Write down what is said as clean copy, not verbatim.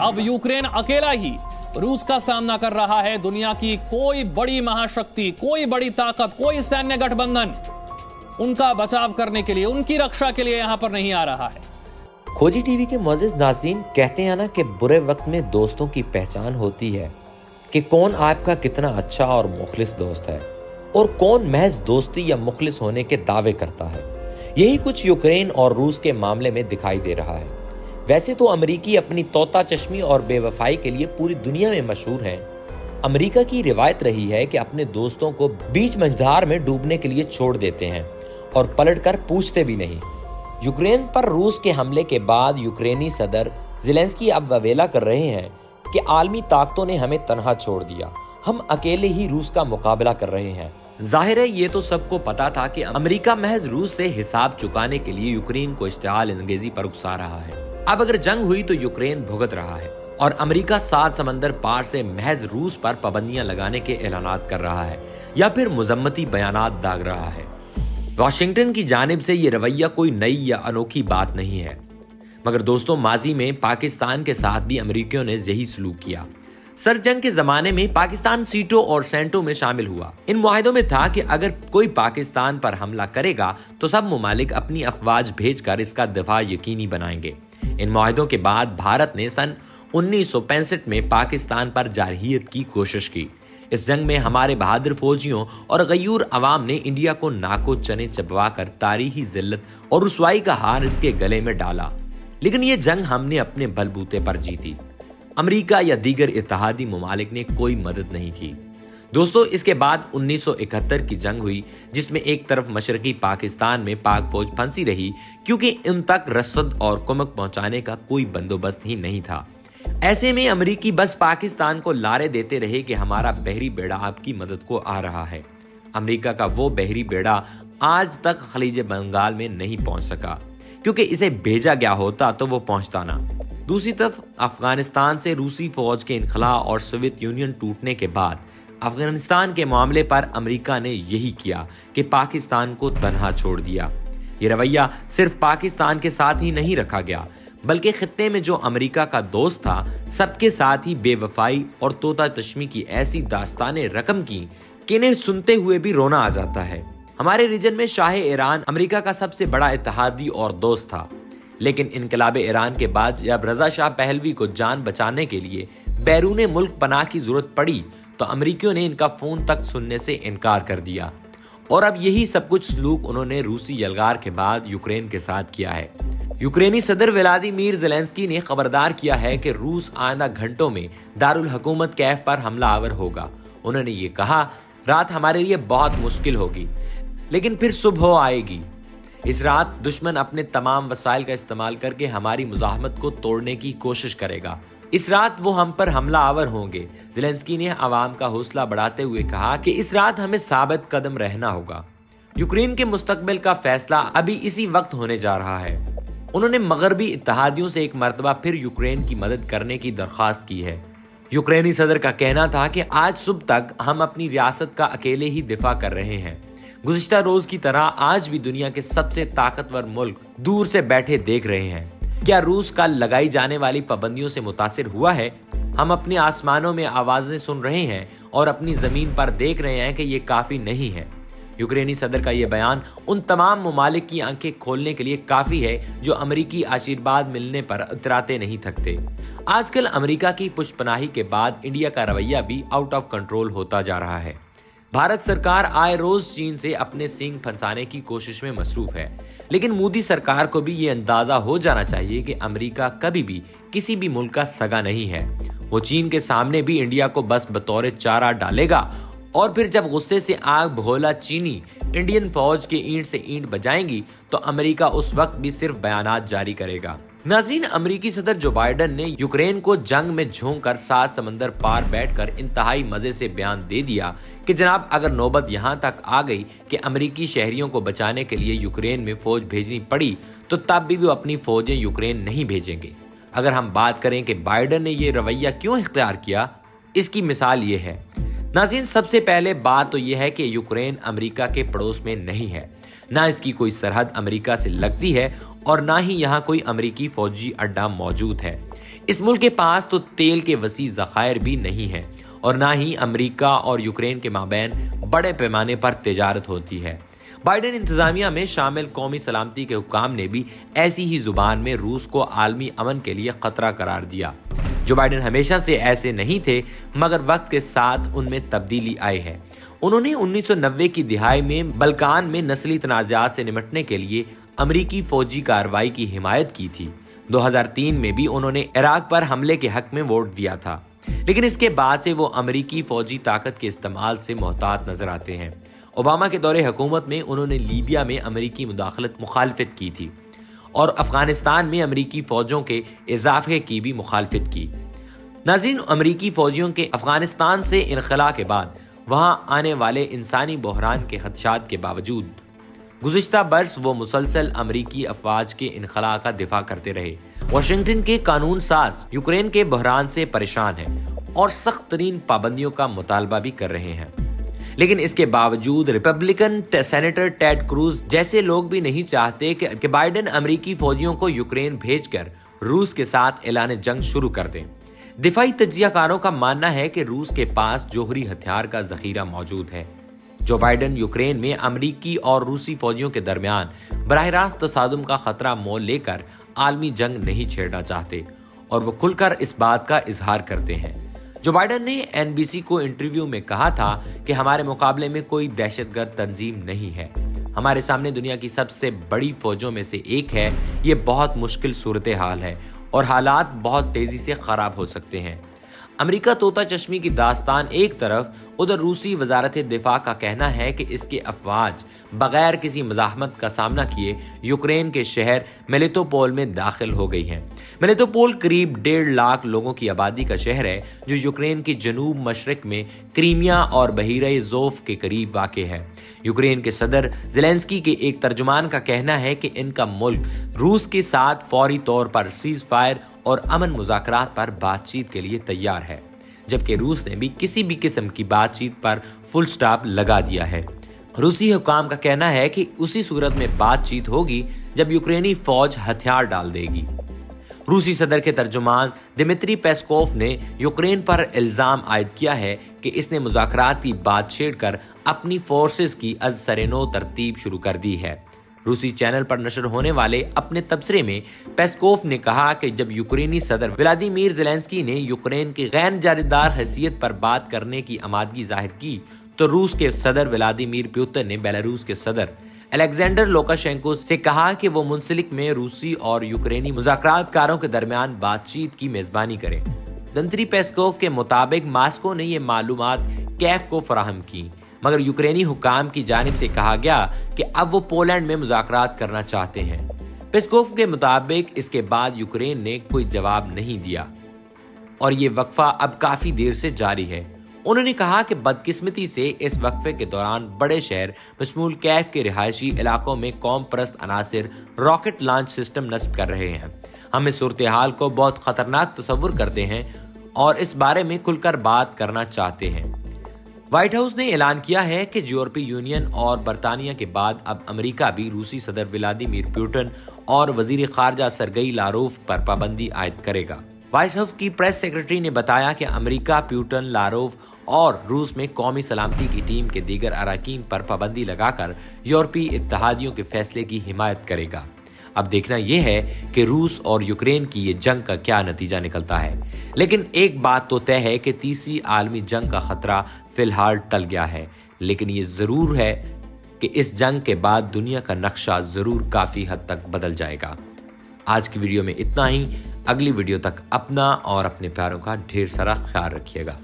अब यूक्रेन अकेला ही रूस का सामना कर रहा है। दुनिया की कोई बड़ी महाशक्ति, कोई बड़ी ताकत, कोई सैन्य गठबंधन उनका बचाव करने के लिए, उनकी रक्षा के लिए यहां पर नहीं आ रहा है। खोजी टीवी के मौजूद नाज़रीन, कहते हैं ना कि बुरे वक्त में दोस्तों की पहचान होती है कि कौन आपका कितना अच्छा और मुखलिस दोस्त है और कौन महज दोस्ती या मुखलिस होने के दावे करता है। यही कुछ यूक्रेन और रूस के मामले में दिखाई दे रहा है। वैसे तो अमेरिकी अपनी तोता चश्मी और बेवफाई के लिए पूरी दुनिया में मशहूर हैं। अमेरिका की रिवायत रही है कि अपने दोस्तों को बीच मझधार में डूबने के लिए छोड़ देते हैं और पलटकर पूछते भी नहीं। यूक्रेन पर रूस के हमले के बाद यूक्रेनी सदर ज़ेलेंस्की अब ववेला कर रहे हैं कि आलमी ताकतों ने हमें तनहा छोड़ दिया, हम अकेले ही रूस का मुकाबला कर रहे हैं। जाहिर है ये तो सबको पता था कि अमेरिका महज रूस से हिसाब चुकाने के लिए यूक्रेन को इश्तेआल अंगेजी पर उकसा रहा है। अब अगर जंग हुई तो यूक्रेन भुगत रहा है और अमेरिका सात समंदर पार से महज रूस पर पाबंदियां लगाने के ऐलानात कर रहा है या फिर मुजम्मती बयानात दाग रहा है। वाशिंगटन की जानिब से ये रवैया कोई नई या अनोखी बात नहीं है, मगर दोस्तों माजी में पाकिस्तान के साथ भी अमेरिकियों ने यही सलूक किया। सर जंग के जमाने में पाकिस्तान सीटो और सेंटो में शामिल हुआ। इन मुआहिदों में था कि अगर कोई पाकिस्तान पर हमला करेगा तो सब मुमालिक अपनी अफवाज भेजकर इसका दिफा यकीनी बनाएंगे। इन मुआहिदों के बाद भारत ने सन 1965 में पाकिस्तान पर जारहियत की कोशिश की। इस जंग में हमारे बहादुर फौजियों और गयूर अवाम ने इंडिया को नाको चने चबवा कर तारीखी जिल्लत और रुसवाई का हार इसके गले में डाला, लेकिन ये जंग हमने अपने बलबूते पर जीती। अमेरिका या दीगर इत्तेहादी ममालिक ने कोई मदद नहीं की। दोस्तों इसके बाद 1971 की जंग हुई, जिसमें एक तरफ मशरकी पाकिस्तान में पाक फौज फंसी रही क्योंकि इन तक रसद और कुमक पहुंचाने का कोई बंदोबस्त ही नहीं था। ऐसे में अमेरिकी बस पाकिस्तान को लारे देते रहे कि हमारा बहरी बेड़ा आपकी मदद को आ रहा है। अमेरिका का वो बहरी बेड़ा आज तक खलीज बंगाल में नहीं पहुँच सका, क्योंकि इसे भेजा गया होता तो वो पहुंचता ना। दूसरी तरफ अफगानिस्तान से रूसी फौज के इनखला और सोवियत यूनियन टूटने के बाद अफगानिस्तान के मामले पर अमेरिका ने यही किया कि पाकिस्तान को तन्हा छोड़ दिया। ये रवैया सिर्फ पाकिस्तान के साथ ही नहीं रखा गया, बल्कि खित्ते में जो अमेरिका का दोस्त था सबके साथ ही बेवफाई और तोता तशमी की ऐसी दास्तानें रकम की कि इन्हें सुनते हुए भी रोना आ जाता है। हमारे रीजन में शाह ईरान अमेरिका का सबसे बड़ा इत्तेहादी और दोस्त था, लेकिन इनकलाब ईरान के बाद जब रजा शाह पहलवी को जान बचाने के लिए बैरून मुल्क पनाह की जरूरत पड़ी तो अमेरिकियों ने इनका फोन तक सुनने से इनकार कर दिया। और अब यही सब कुछ सलूक उन्होंने रूसी यलगार के बाद यूक्रेन के साथ किया है। यूक्रेनी सदर व्लादिमीर ज़ेलेंस्की ने खबरदार किया है कि रूस आधा घंटों में दारुल हुकूमत कैफ पर हमला आवर होगा। उन्होंने ये कहा, रात हमारे लिए बहुत मुश्किल होगी लेकिन फिर सुबह आएगी। इस रात दुश्मन अपने तमाम वसाइल का इस्तेमाल करके हमारी मुजाहमत को तोड़ने की कोशिश करेगा। इस रात वो हम पर हमला आवर होंगे। ज़ेलेंस्की ने आवाम का हौसला बढ़ाते हुए कहा कि इस रात हमें साबित कदम रहना होगा। यूक्रेन के मुस्तकबिल का फैसला अभी इसी वक्त होने जा रहा है। उन्होंने मगरबी इत्तहादियों से एक मरतबा फिर यूक्रेन की मदद करने की दरख्वास्त की है। यूक्रेनी सदर का कहना था कि आज सुबह तक हम अपनी रियासत का अकेले ही दिफा कर रहे हैं। गुज़िश्ता रोज की तरह आज भी दुनिया के सबसे ताकतवर मुल्क दूर से बैठे देख रहे हैं। क्या रूस का लगाई जाने वाली पाबंदियों से मुतासिर हुआ है? हम अपने आसमानों में आवाजें सुन रहे हैं और अपनी जमीन पर देख रहे हैं कि ये काफी नहीं है। यूक्रेनी सदर का ये बयान उन तमाम ममालिक की आंखें खोलने के लिए काफी है जो अमेरिकी आशीर्वाद मिलने पर उतराते नहीं थकते। आजकल अमेरिका की पुष्पनाही के बाद इंडिया का रवैया भी आउट ऑफ कंट्रोल होता जा रहा है। भारत सरकार आए रोज चीन से अपने सींग फंसाने की कोशिश में मसरूफ है, लेकिन मोदी सरकार को भी ये अंदाजा हो जाना चाहिए कि अमेरिका कभी भी किसी भी मुल्क का सगा नहीं है। वो चीन के सामने भी इंडिया को बस बतौर चारा डालेगा और फिर जब गुस्से से आग भोला चीनी इंडियन फौज के ईंट से ईंट बजाएंगी तो अमेरिका उस वक्त भी सिर्फ बयानात जारी करेगा। नाज़रीन, अमेरिकी सदर जो बाइडन ने यूक्रेन को जंग में झोंक कर सात समंदर पार बैठकर इंतहाई मजे से बयान दे दिया कि जनाब अगर नौबत यहां तक आ गई कि अमेरिकी शहरियों को बचाने के लिए यूक्रेन में फौज भेजनी पड़ी तो तब भी वो अपनी फौजें यूक्रेन नहीं भेजेंगे। अगर हम बात करें कि बाइडन ने ये रवैया क्यों इख्तियार किया, इसकी मिसाल ये है। नाज़रीन, सबसे पहले बात तो यह है कि यूक्रेन अमेरिका के पड़ोस में नहीं है, ना इसकी कोई सरहद अमेरिका से लगती है और ना ही यहाँ कोई अमेरिकी फौजी अड्डा मौजूद है। इस मुल्क के पास तो तेल के वसी ज़खायर भी नहीं है और ना ही अमेरिका और यूक्रेन के माबैन बड़े पैमाने पर तिजारत होती है। बाइडेन इंतजामिया में शामिल कौमी सलामती के हुक्काम ने भी ऐसी ही जुबान में रूस को आलमी अमन के लिए ख़तरा करार दिया। जो बाइडेन हमेशा से ऐसे नहीं थे, मगर वक्त के साथ उनमें तब्दीली आई है। उन्होंने 1990 की दिहाई में बल्कान में नस्ली तनाज़ात से निपटने के लिए अमरीकी फौजी कार्रवाई की हिमायत की थी। 2003 में भी उन्होंने इराक पर हमले के हक में वोट दिया था, लेकिन इसके बाद से वो अमरीकी फौजी ताकत के इस्तेमाल से मोहतात नजर आते हैं। ओबामा के दौरे हुकूमत में उन्होंने लीबिया में अमरीकी मुदाखलत मुखालफत की थी और अफगानिस्तान में अमरीकी फौजों के इजाफे की भी मुखालफत की। नाज़रीन, अमरीकी फौजियों के अफगानिस्तान से इनखला के बाद वहां आने वाले इंसानी बहरान के खदशात के बावजूद गुज़िश्ता बरस वो मुसलसल अमरीकी अफवाज के इनखला का दिफा करते रहे। वाशिंगटन के कानून साज यूक्रेन के बहरान से परेशान है और सख्त तरीन पाबंदियों का मुतालबा भी कर रहे हैं, लेकिन इसके बावजूद रिपब्लिकन सेनेटर टेड क्रूज जैसे लोग भी नहीं चाहते कि बाइडेन अमरीकी फौजियों को यूक्रेन भेजकर रूस के साथ ऐलान जंग शुरू कर दें। दिफाई तज्जियाकारों का मानना है कि रूस के पास जोहरी हथियार का जखीरा मौजूद है। जो बाइडेन यूक्रेन में अमरीकी और रूसी फौजियों के दरमियान बराह रास्त तसादुम का खतरा मोल लेकर आलमी जंग नहीं छेड़ना चाहते और वो खुलकर इस बात का इजहार करते हैं। जो बाइडेन ने एनबीसी को इंटरव्यू में कहा था कि हमारे मुकाबले में कोई दहशतगर्द तंजीम नहीं है, हमारे सामने दुनिया की सबसे बड़ी फौजों में से एक है। ये बहुत मुश्किल सूरत हाल है और हालात बहुत तेजी से खराब हो सकते हैं। अमेरिका तोता चश्मी की दास्तान एक तरफ, उधर रूसी वजारत दिफा का कहना है कि इसके अफवाज बगैर किसी मज़ाहमत का सामना किए यूक्रेन के शहर मेलिटोपोल में दाखिल हो गई हैं। मेलिटोपोल करीब 1.5 लाख लोगों की आबादी का शहर है जो यूक्रेन के जनूब मशरक में क्रीमिया और बहिरे ज़ोफ के करीब वाक़ है। यूक्रेन के सदर ज़ेलेंस्की के एक तर्जुमान का कहना है कि इनका मुल्क रूस के साथ फौरी तौर पर सीज़ फायर और अमन मुज़ाकरात पर बातचीत के लिए तैयार है, जबकि रूस ने भी किसी भी किस्म की बातचीत पर फुल स्टॉप लगा दिया है। रूसी हुकाम का कहना है कि उसी सूरत में बातचीत होगी जब यूक्रेनी फौज हथियार डाल देगी। रूसी सदर के तर्जुमान दिमित्री पेस्कोव ने यूक्रेन पर इल्ज़ाम आयद किया है कि इसने मुज़ाकरात की बात छेड़कर अपनी फोर्सेस की अज़-सर-ए-नौ तरतीब शुरू कर दी है। रूसी चैनल पर नशर होने वाले अपने तबसरे में पेस्कोव ने कहा कि जब यूक्रेनी सदर व्लादिमीर ज़ेलेंस्की ने यूक्रेन की गैर जानेदार हैसियत पर बात करने की आमादगी जाहिर की, तो रूस के सदर व्लादिमीर पुतिन ने बेलारूस के सदर अलेक्जेंडर लुकाशेंको से कहा कि वो मुंसलिक में रूसी और यूक्रेनी मुज़ाकरातकारों के दरमियान बातचीत की मेज़बानी करें। दिमित्री पेस्कोव के मुताबिक मास्को ने ये मालूमात कीव को फराहम की, मगर यूक्रेनी हुकाम की जानिब से कहा गया कि अब वो पोलैंड में मुज़ाकरात करना चाहते हैं। पेस्कोव के मुताबिक इसके बाद यूक्रेन ने कोई जवाब नहीं दिया और ये वक्फा अब काफ़ी देर से जारी है। उन्होंने कहा कि बदकिस्मती से इस वक्फे के दौरान बड़े शहर मशमूल कैफ के रिहायशी इलाकों में कौम परस्त अनासर रॉकेट लॉन्च सिस्टम नस्ब कर रहे हैं। हम इस सूरत हाल को बहुत ख़तरनाक तस्वुर करते हैं और इस बारे में खुलकर बात करना चाहते हैं। व्हाइट हाउस ने ऐलान किया है कि यूरोपीय यूनियन और बरतानिया के बाद अब अमेरिका भी रूसी सदर व्लादिमीर पुतिन और वजीर खारजा सर्गेई लारोव पर पाबंदी आयद करेगा। व्हाइट हाउस की प्रेस सेक्रेटरी ने बताया कि अमेरिका पुतिन, लारोव और रूस में कौमी सलामती की टीम के दीगर अरकान पर पाबंदी लगाकर यूरोपीय इत्तहादियों के फैसले की हिमायत करेगा। अब देखना यह है कि रूस और यूक्रेन की ये जंग का क्या नतीजा निकलता है, लेकिन एक बात तो तय है कि तीसरी आलमी जंग का खतरा फिलहाल टल गया है, लेकिन ये ज़रूर है कि इस जंग के बाद दुनिया का नक्शा ज़रूर काफ़ी हद तक बदल जाएगा। आज की वीडियो में इतना ही। अगली वीडियो तक अपना और अपने प्यारों का ढेर सारा ख्याल रखिएगा।